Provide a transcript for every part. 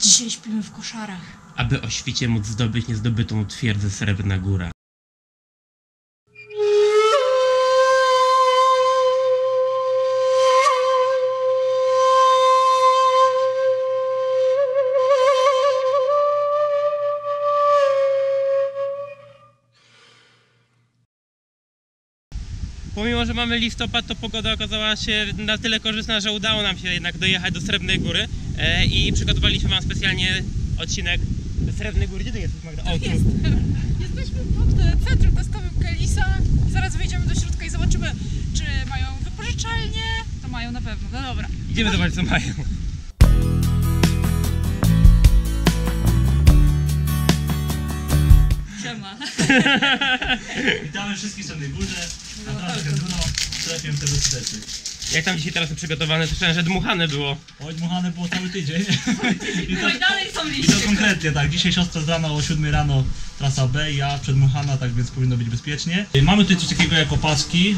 Dzisiaj śpimy w koszarach. Aby o świcie móc zdobyć niezdobytą twierdzę Srebrna Góra. Pomimo, że mamy listopad, to pogoda okazała się na tyle korzystna, że udało nam się jednak dojechać do Srebrnej Góry i przygotowaliśmy wam specjalnie odcinek do Srebrnej Góry. Gdzie ty jesteś, Magda? O, jest. Jesteśmy pod centrum testowym Kelisa. Zaraz wyjdziemy do środka i zobaczymy, czy mają wypożyczalnię. To mają na pewno, no dobra. Idziemy zobaczyć, co mają. Siema. Witamy wszystkich w Srebrnej Górze. Antoni Zagędruna, Trefiem tego serdecznie. Jak tam dzisiaj teraz są przygotowane? Słyszałem, że dmuchane było. Oj, dmuchane było cały tydzień. I to, no i dalej są liście. I to konkretnie, tak. Dzisiaj siostra z rana o 7 rano trasa B, ja przedmuchana, tak więc powinno być bezpiecznie. Mamy tutaj coś takiego jak opaski.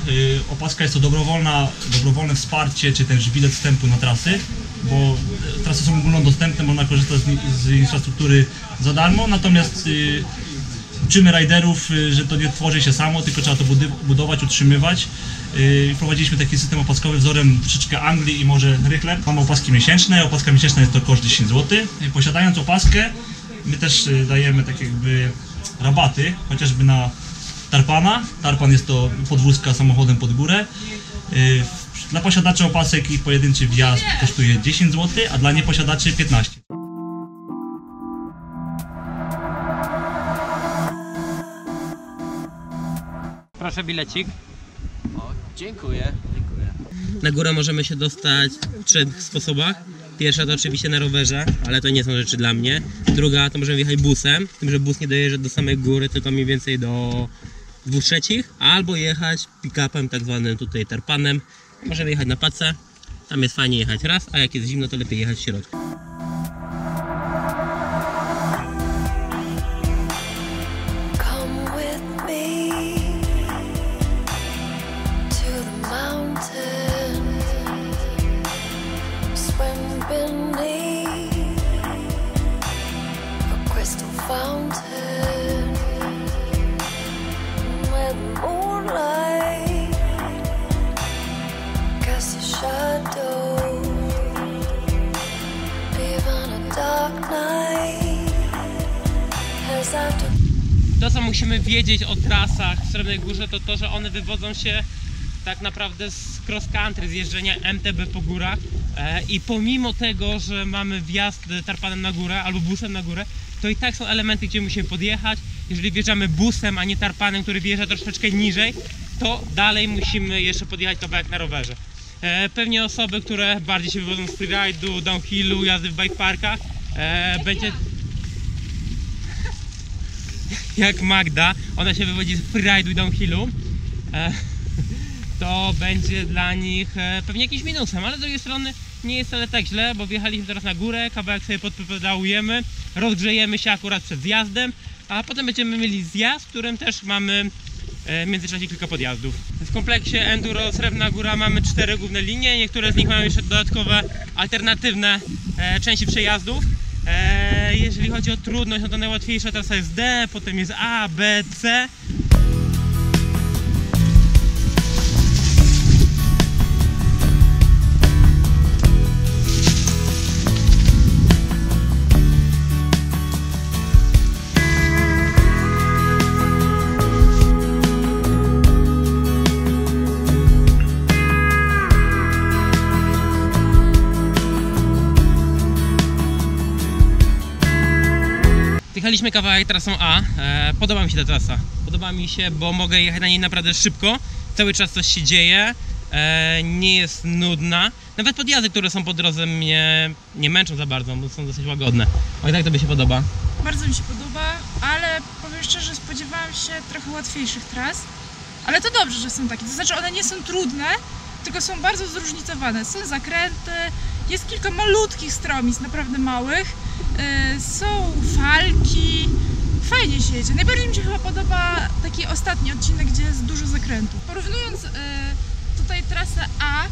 Opaska jest to dobrowolne wsparcie, czy też bilet wstępu na trasy, bo trasy są ogólnodostępne, można korzystać z infrastruktury za darmo, natomiast uczymy riderów, że to nie tworzy się samo, tylko trzeba to budować, utrzymywać. Prowadziliśmy taki system opaskowy wzorem troszeczkę Anglii i może Rychle. Mamy opaski miesięczne, opaska miesięczna jest to koszt 10 zł. Posiadając opaskę, my też dajemy tak jakby rabaty, chociażby na tarpana. Tarpan jest to podwózka samochodem pod górę. Dla posiadaczy opasek i pojedynczy wjazd kosztuje 10 zł, a dla nieposiadaczy 15 zł. Proszę bilecik. O, dziękuję. Na górę możemy się dostać w 3 sposobach. Pierwsza to oczywiście na rowerze, ale to nie są rzeczy dla mnie. Druga to możemy wjechać busem, z tym, że bus nie dojeżdża do samej góry, tylko mniej więcej do 2/3. Albo jechać pick-upem, tak zwanym tutaj tarpanem. Możemy jechać na pacę, tam jest fajnie jechać raz, a jak jest zimno, to lepiej jechać w środku. To, co musimy wiedzieć o trasach w Srebrnej Górze, to to, że one wywodzą się tak naprawdę z cross country, z jeżdżenia MTB po górach i pomimo tego, że mamy wjazd tarpanem na górę albo busem na górę, to i tak są elementy, gdzie musimy podjechać. Jeżeli wjeżdżamy busem, a nie tarpanem, który wjeżdża troszeczkę niżej, to dalej musimy jeszcze podjechać kawałek na rowerze. Pewnie osoby, które bardziej się wywodzą z freeride'u, downhillu, jazdy w bikeparkach, będzie... Jak Magda, ona się wywodzi z freeride'u i downhillu, to będzie dla nich pewnie jakimś minusem, ale z drugiej strony nie jest wcale tak źle, bo wjechaliśmy teraz na górę, kawałek sobie podpedałujemy, rozgrzejemy się akurat przed zjazdem, a potem będziemy mieli zjazd, w którym też mamy w międzyczasie kilka podjazdów. W kompleksie Enduro Srebrna Góra mamy 4 główne linie, niektóre z nich mają jeszcze dodatkowe, alternatywne części przejazdów. Jeżeli chodzi o trudność, no to najłatwiejsza trasa jest D, potem jest A, B, C. Jechaliśmy kawałek trasą A, podoba mi się ta trasa, podoba mi się, bo mogę jechać na niej naprawdę szybko, cały czas coś się dzieje, nie jest nudna, nawet podjazdy, które są po drodze mnie nie męczą za bardzo, bo są dosyć łagodne. A jak tobie się podoba? Bardzo mi się podoba, ale powiem szczerze, spodziewałam się trochę łatwiejszych tras, ale to dobrze, że są takie, to znaczy one nie są trudne, tylko są bardzo zróżnicowane, są zakręty, jest kilka malutkich stromic, naprawdę małych, są falki, fajnie się jedzie. Najbardziej mi się chyba podoba taki ostatni odcinek, gdzie jest dużo zakrętów. Porównując tutaj trasę A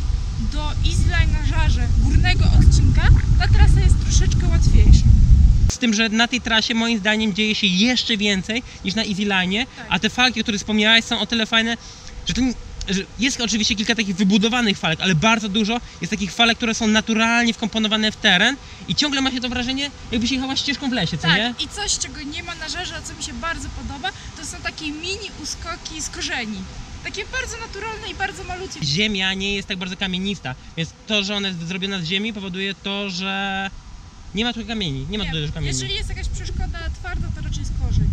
do Izla na Żarze, górnego odcinka, ta trasa jest troszeczkę łatwiejsza. tym, że na tej trasie moim zdaniem dzieje się jeszcze więcej niż na Easyline'ie, a te falki, o których wspomniałaś, są o tyle fajne, że to nie... Jest oczywiście kilka takich wybudowanych falek, ale bardzo dużo jest takich falek, które są naturalnie wkomponowane w teren i ciągle ma się to wrażenie, jakby się jechała ścieżką w lesie, co tak, nie? I coś, czego nie ma na Żarze, a co mi się bardzo podoba, to są takie mini uskoki z korzeni. Takie bardzo naturalne i bardzo malutkie. Ziemia nie jest tak bardzo kamienista, więc to, że ona jest zrobiona z ziemi, powoduje to, że nie ma tu kamieni, nie ma tu dużo kamieni. Jeżeli jest jakaś przeszkoda twarda, to raczej z korzeń.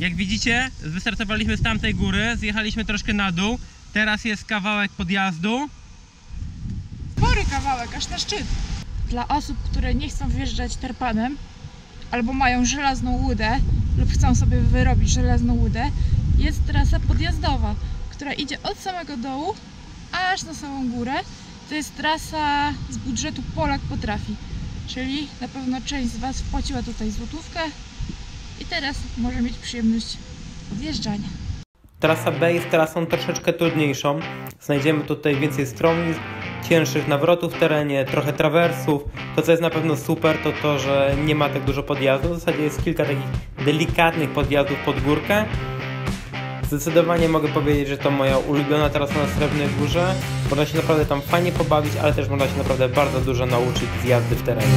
Jak widzicie, wystartowaliśmy z tamtej góry, zjechaliśmy troszkę na dół, teraz jest kawałek podjazdu. Spory kawałek, aż na szczyt. Dla osób, które nie chcą wjeżdżać tarpanem, albo mają żelazną łudę, lub chcą sobie wyrobić żelazną łudę, jest trasa podjazdowa, która idzie od samego dołu, aż na samą górę. To jest trasa z budżetu Polak Potrafi, czyli na pewno część z Was wpłaciła tutaj złotówkę, i teraz może mieć przyjemność odjeżdżania. Trasa B jest trasą troszeczkę trudniejszą. Znajdziemy tutaj więcej stromizn, cięższych nawrotów w terenie, trochę trawersów. To, co jest na pewno super, to to, że nie ma tak dużo podjazdów. W zasadzie jest kilka takich delikatnych podjazdów pod górkę. Zdecydowanie mogę powiedzieć, że to moja ulubiona trasa na Srebrnej Górze. Można się naprawdę tam fajnie pobawić, ale też można się naprawdę bardzo dużo nauczyć z jazdy w terenie.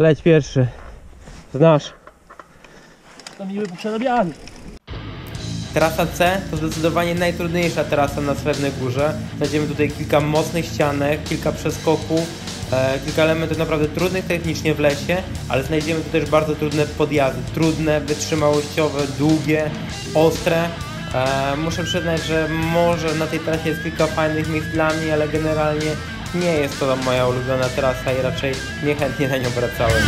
Leć pierwszy. Znasz. To miły poprzerabiany. Trasa C to zdecydowanie najtrudniejsza trasa na Srebrnej Górze. Znajdziemy tutaj kilka mocnych ścianek, kilka przeskoków, kilka elementów naprawdę trudnych technicznie w lesie, ale znajdziemy tu też bardzo trudne podjazdy. Trudne, wytrzymałościowe, długie, ostre. Muszę przyznać, że może na tej trasie jest kilka fajnych miejsc dla mnie, ale generalnie nie jest to moja ulubiona trasa i raczej niechętnie na nią wracałem.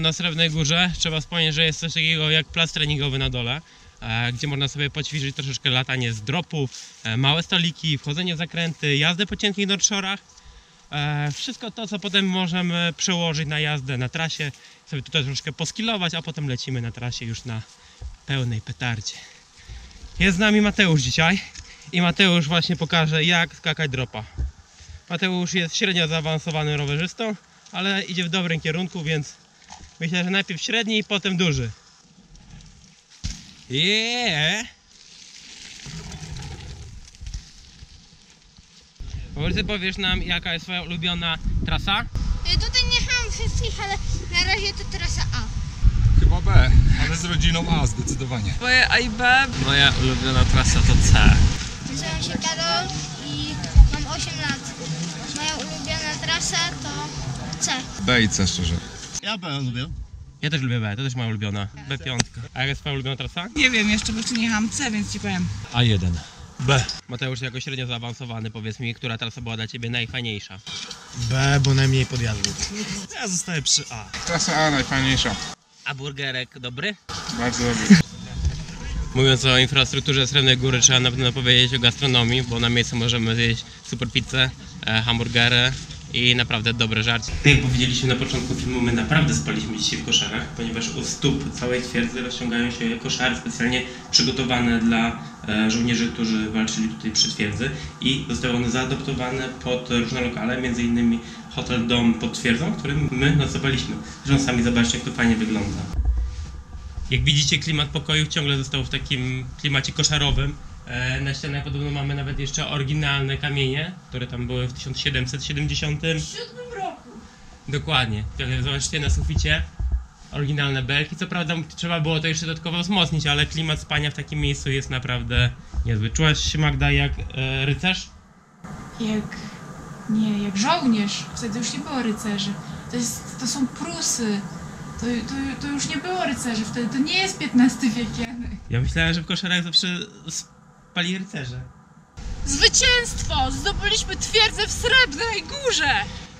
Na Srebrnej Górze trzeba wspomnieć, że jest coś takiego jak plac treningowy na dole, gdzie można sobie poćwiczyć troszeczkę latanie z dropów, małe stoliki, wchodzenie w zakręty, jazdę po cienkich north shore'ach. Wszystko to, co potem możemy przełożyć na jazdę na trasie, sobie tutaj troszkę poskillować, a potem lecimy na trasie już na pełnej petardzie. Jest z nami Mateusz dzisiaj i Mateusz właśnie pokaże, jak skakać dropa. Mateusz jest średnio zaawansowanym rowerzystą, ale idzie w dobrym kierunku, więc myślę, że najpierw średni i potem duży. Jeee! Może powiesz nam, jaka jest twoja ulubiona trasa? Tutaj nie mam wszystkich, ale na razie to trasa A. Chyba B, ale z rodziną A zdecydowanie. Moje A i B. Moja ulubiona trasa to C. Nazywam się Karol i mam 8 lat. Moja ulubiona trasa to C. B i C szczerze. Ja B lubię. Ja też lubię B, to też moja ulubiona. B5. A jak jest twoja ulubiona trasa? Nie wiem, jeszcze bo jeszcze nie mam C, więc ci powiem. A1. B. Mateusz, jako średnio zaawansowany, powiedz mi, która trasa była dla ciebie najfajniejsza? B, bo najmniej podjazdów. Ja zostaję przy A. Trasa A najfajniejsza. A burgerek dobry? Bardzo dobry. Mówiąc o infrastrukturze Srebrnej Góry, trzeba na pewno powiedzieć o gastronomii, bo na miejscu możemy zjeść super pizzę, hamburgery i naprawdę dobre żarcie. Tak jak powiedzieliśmy na początku filmu, my naprawdę spaliśmy dzisiaj w koszarach, ponieważ u stóp całej twierdzy rozciągają się koszary specjalnie przygotowane dla żołnierzy, którzy walczyli tutaj przy twierdzy i zostały one zaadoptowane pod różne lokale, m.in. hotel Dom Pod Twierdzą, w którym my nocowaliśmy. Zresztą sami zobaczcie, jak to fajnie wygląda. Jak widzicie, klimat pokoju ciągle został w takim klimacie koszarowym. Na ścianach podobno mamy nawet jeszcze oryginalne kamienie, które tam były w 1777 roku. Dokładnie. Zobaczcie na suficie oryginalne belki. Co prawda trzeba było to jeszcze dodatkowo wzmocnić, ale klimat spania w takim miejscu jest naprawdę niezły. Czułaś się, Magda, jak rycerz? Jak żołnierz. Wtedy już nie było rycerzy. To są Prusy. To już nie było rycerzy. Wtedy to nie jest XV wiek. Ja myślałem, że w koszarach zawsze spali rycerze. Zwycięstwo! Zdobyliśmy twierdzę w Srebrnej Górze!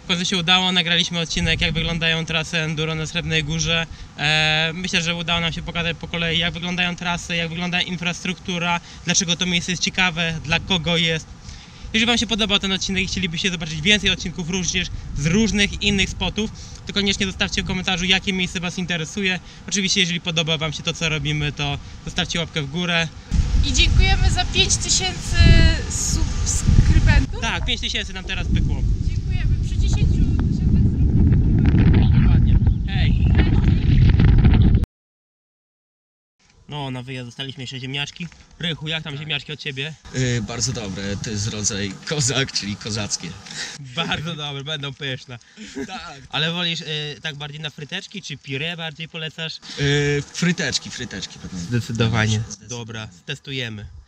W końcu się udało, nagraliśmy odcinek, jak wyglądają trasy enduro na Srebrnej Górze. Myślę, że udało nam się pokazać po kolei, jak wyglądają trasy, jak wygląda infrastruktura, dlaczego to miejsce jest ciekawe, dla kogo jest. Jeżeli Wam się podobał ten odcinek i chcielibyście zobaczyć więcej odcinków również z różnych innych spotów, to koniecznie zostawcie w komentarzu, jakie miejsce Was interesuje. Oczywiście, jeżeli podoba Wam się to, co robimy, to zostawcie łapkę w górę. I dziękujemy za 5000 subskrybentów. Tak, 5000 nam teraz pykło. Dziękujemy, przy 10 000 zrobimy. Dokładnie. Hej. No, na wyjazd dostaliśmy jeszcze ziemniaczki. Rychu, jak tam ziemniaczki od Ciebie? Bardzo dobre, to jest rodzaj kozak, czyli kozackie. Bardzo dobre, będą pyszne. Tak. Ale wolisz tak bardziej na fryteczki, czy puree bardziej polecasz? Fryteczki, fryteczki. Zdecydowanie. Dobra, testujemy.